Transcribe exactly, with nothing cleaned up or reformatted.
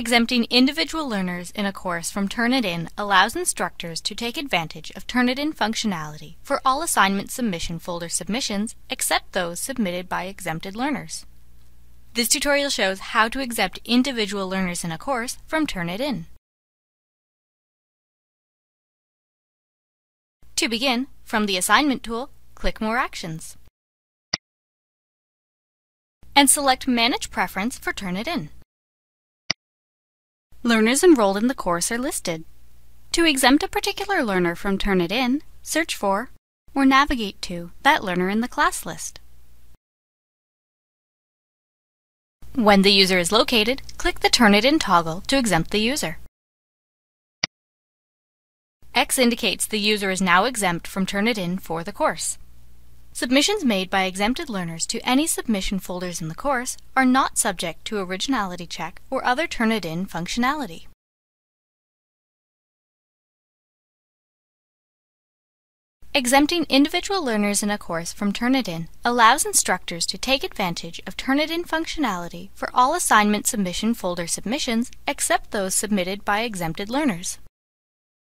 Exempting individual learners in a course from Turnitin allows instructors to take advantage of Turnitin functionality for all assignment submission folder submissions except those submitted by exempted learners. This tutorial shows how to exempt individual learners in a course from Turnitin. To begin, from the Assignment tool, click More Actions and select Manage Preference for Turnitin. Learners enrolled in the course are listed. To exempt a particular learner from Turnitin, search for or navigate to that learner in the class list. When the user is located, click the Turnitin toggle to exempt the user. X indicates the user is now exempt from Turnitin for the course. Submissions made by exempted learners to any submission folders in the course are not subject to originality check or other Turnitin functionality. Exempting individual learners in a course from Turnitin allows instructors to take advantage of Turnitin functionality for all assignment submission folder submissions except those submitted by exempted learners.